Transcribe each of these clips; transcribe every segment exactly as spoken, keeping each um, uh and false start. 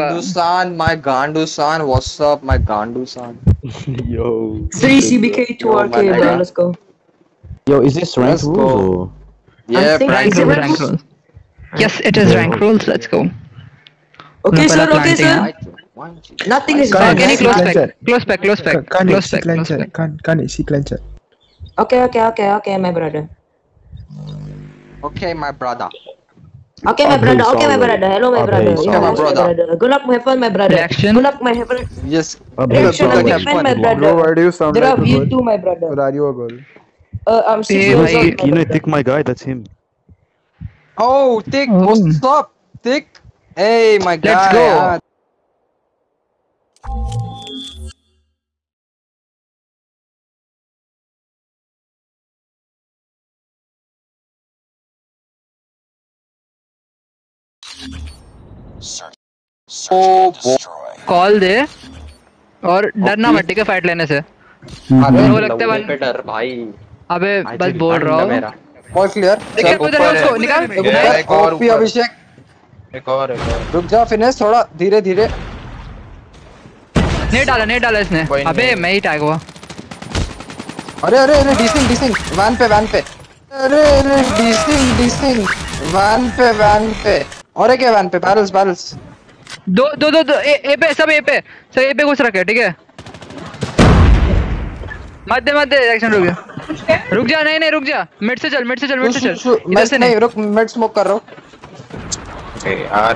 Gandu-san, my Gandu-san, what's up, my Gandu-san? Yo. Three C B K, two R K, man. Let's go. Yo, is this rank rules? Yeah, rank rules. Yes, it is rank rules. Let's go. Okay, sir. Okay, sir. Nothing is bad. Can you close back? Close back. Close back. Close back. Close back. Can't can't see clencher. Okay, okay, okay, okay, my brother. Okay, my brother. Okay, my brother. Okay, my brother. Hello, my brother. Okay, my brother. Good luck, my friend, my brother. Reaction. Good luck, my friend. Yes. Reaction, my friend, my brother. Where do you sound like a girl? You too, my brother. Are you a girl? Uh, I'm Hey, you know, Thick, my guy. That's him. Oh, Thick, oh. What's up, Thick? Hey, my guy. Let's go. Yeah. Search, search oh, and call दे और डरना मत ठीक है fight लेने से वो लगता है पे डर भाई अबे बस बोल रहा हूँ बॉल क्लियर निकाल एक और अभिषेक एक और रुक जा फिनिश थोड़ा धीरे धीरे नहीं डाला नहीं डाला इसने अबे मैं ही टैग हुआ अरे अरे अरे डिसिंग डिसिंग वैन पे वैन पे अरे अरे डिसिंग डिसिंग वैन पे वैन पे और एक वैन पे बैरल्स बैरल्स दो दो दो, दो ए, ए पे सब ए पे सब ए पे कुछ रखे ठीक है मत दे मत दे एक्शन रुक जा रुक जा नहीं नहीं रुक जा मिड से चल मिड से चल मिड से चल मैं से नहीं रुक मिड स्मोक कर रहा हूं ए यार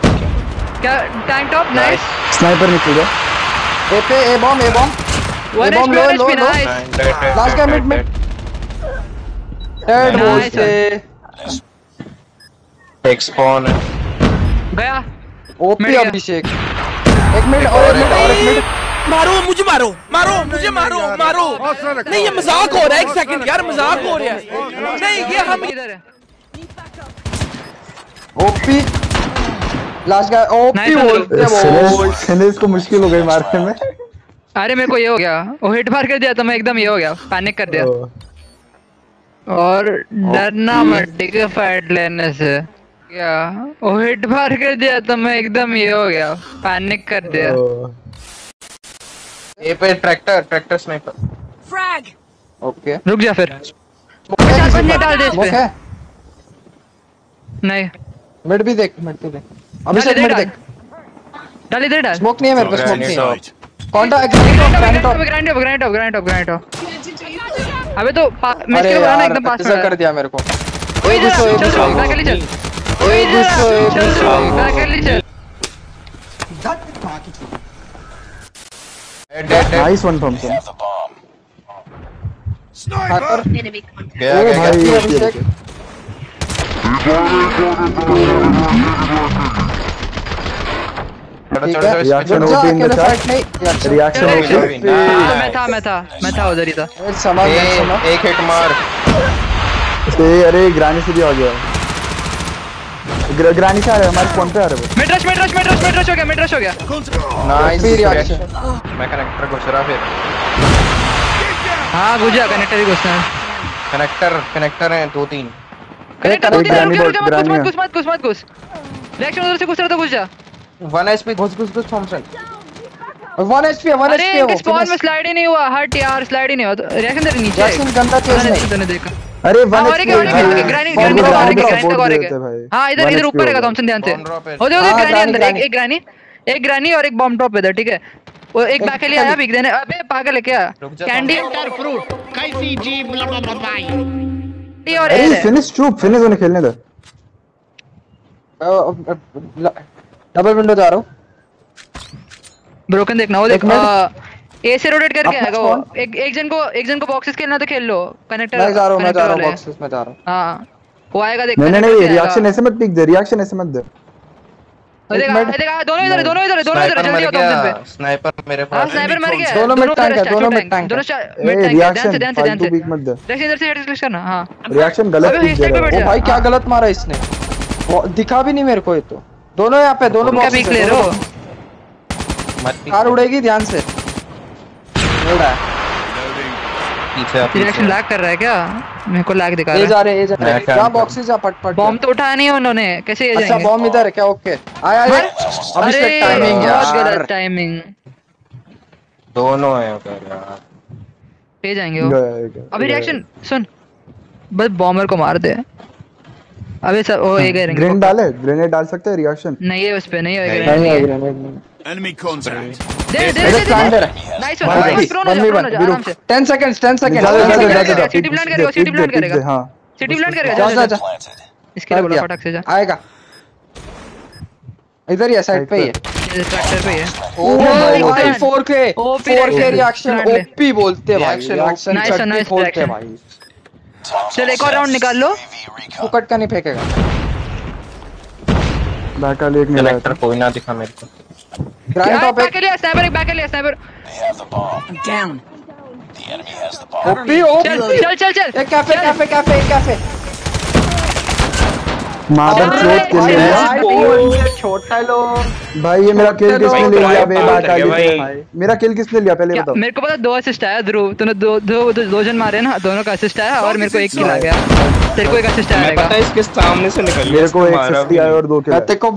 क्या टैंक टॉप नाइस स्नाइपर निकल गया ए पे A bomb A bomb A bomb लो लो लास्ट का मिड मिड थर्ड वॉल से टेक स्पॉन गया ओपी अभिषेक एक मिनट और मिनट और एक मिनट मारो मुझे मारो मारो मुझे मारो मारो नहीं ये मजाक हो रहा है एक सेकंड यार मजाक हो रहा है नहीं ये हम इधर है ओपी लास्ट गाय ओपी बोलते वो सेनेस को मुश्किल हो गई मारने में अरे मेरे को ये हो गया वो हिट मार कर दिया तो मैं एकदम ये हो गया पैनिक कर दिया और डरना मत ठीक है फाइट लेने से क्या ओ हिट मार कर दिया तो मैं एकदम ये हो गया पैनिक कर दिया ए पे tractor tractor sniper frag okay रुक जा फिर चार बंदे डाल दे इस पे नहीं मिड भी देख मिड भी देख अभिषेक मिड देख डाल इधर डाल स्मोक नहीं है मेरे पास स्मोक नहीं कौन सा grenade off grenade off grenade off grenade off grenade off अबे तो मैं इसको बनाना एकदम पास कर दिया मेरे को ए दूसरा ए दूसरा अकेले चल ए दूसरा ए दूसरा अकेले चल धत बाकी छोड़ nice one from some sniper गया गया अभिषेक रिएक्शन हो गई मेरा रिएक्शन हो गई मैं था मैं था मैं था उधर ही था एक हिट मार से अरे ग्रानी से भी आ गया ग्रानी आ रहा है हमारे फोन पे आ रहा है mid rush mid rush mid rush mid rush हो गया मिड रश हो गया नाइस रिएक्शन मैं कनेक्टर घुस रहा फिर हां घुस जा कनेक्टर ही घुसना कनेक्टर कनेक्टर है दो तीन कनेक्टर दो तीन मत घुस मत घुस मत घुस रिएक्शन उधर से घुस रहा था घुस जा वन एच पी घुस घुस घुस Thompson one H P one H P अरे इनके स्पॉन में स्लाइड ही नहीं हुआ हट यार स्लाइड ही नहीं हुआ रिएक्शन तेरे नीचे रिएक्शन गंदा चेस है तूने देखा अरे वन और एक और एक ग्रानी ग्रानी का और एक ग्रानी का और एक हां इधर इधर ऊपर रहेगा थॉमसन ध्यान से हो जाओ ग्रानी अंदर एक एक ग्रानी एक ग्रानी और एक बम टॉप इधर ठीक है वो एक बैक ले आया बिग देने अबे पागल है क्या कैंडी एंटर फ्रूट कैसी जी ब्लड ऑफ भाई टी और ए फिनिश चुप फिनिश होने खेलने दे डबल विंडो जा रहा हूं ब्रोकन देखना वो देख ए से रोटेट करके आएगा वो एक एक जन को एक जन को बॉक्सेस खेलना तो खेल लो कनेक्टर मैं जा रहा हूं मैं जा रहा हूं बॉक्सेस में जा रहा हूं हां वो आएगा देख नहीं नहीं रिएक्शन ऐसे मत पिक दे रिएक्शन ऐसे मत दे देखा देखा दोनों इधर दोनों इधर दोनों इधर जल्दी आओ तुम पे स्नाइपर मेरे पास स्नाइपर मर गया दोनों मिड टैंक है दोनों मिड टैंक दोनों मिड टैंक ध्यान से ध्यान से ध्यान से देख इधर से हेड क्लिक करना हां रिएक्शन गलत पिक दे रहा है ओ भाई क्या गलत मारा इसने दिखा भी नहीं मेरे को ये तो दोनों यहां पे दोनों बॉक्सेस ले रहे हो मत कार उड़ेगी ध्यान से पीछे पीछे रिएक्शन लैग कर रहा है क्या मेरे को लैग दिखा रहा है। ए जा रहे ए जा रहे क्या बॉक्सेस जा पट पट। बॉम्ब तो उठाया नहीं उन्होंने, कैसे ये जाएंगे? अच्छा बॉम्ब इधर है क्या? ओके आ आ अभी से टाइमिंग यार, बहुत गलत टाइमिंग दोनों है यार। पे जाएंगे वो अभी। रिएक्शन सुन, बस बॉम्बर को मार दे। अबे सब ओ ये ग्रेनेड ग्रेनेड डाले, ग्रेनेड डाल सकते हैं रिएक्शन नहीं है उस पे, नहीं है ग्रेनेड। एनिमी कॉन्टैक्ट दे दे दे नाइस वन। प्रो ना जा दस सेकंड्स दस सेकंड। सिटी प्लांट करेगा, सिटी प्लांट करेगा। हां सिटी प्लांट करेगा। जा जा इसके लिए बोला फटाक से जा। आएगा इधर ही साइड पे ही है, ट्रैक्टर पे ही है। ओ भाई फोर के फोर के रिएक्शन ओपी बोलते हैं भाई। रिएक्शन नाइस बोलते हैं भाई। चल एक और राउंड निकाल लो, फुकट का नहीं फेंकेगा। बैक वाले एक मिला, कलेक्टर कोई ना दिखा मेरे को। ग्राइंड टॉप बैक के लिए स्नाइपर, एक बैक के लिए sniper down. The enemy has the ball. OP OP चल चल चल। एक कैफे कैफे कैफे कैफे मादर चोट के लिए भाई। छोटा लो भाई, ये मेरा किल किसने ले लिया? बे बैक वाले भाई मेरा किल किसने लिया पहले बताओ मेरे को। पता दो असिस्ट आया ध्रुव, तूने दो दो दो जन मारे ना, दोनों का असिस्ट आया और मेरे को एक किल आ गया। तेरे को एक असिस्ट आएगा, पता है इसके सामने से निकल गया। मेरे को एक असिस्ट आया और दो किल। तेरे को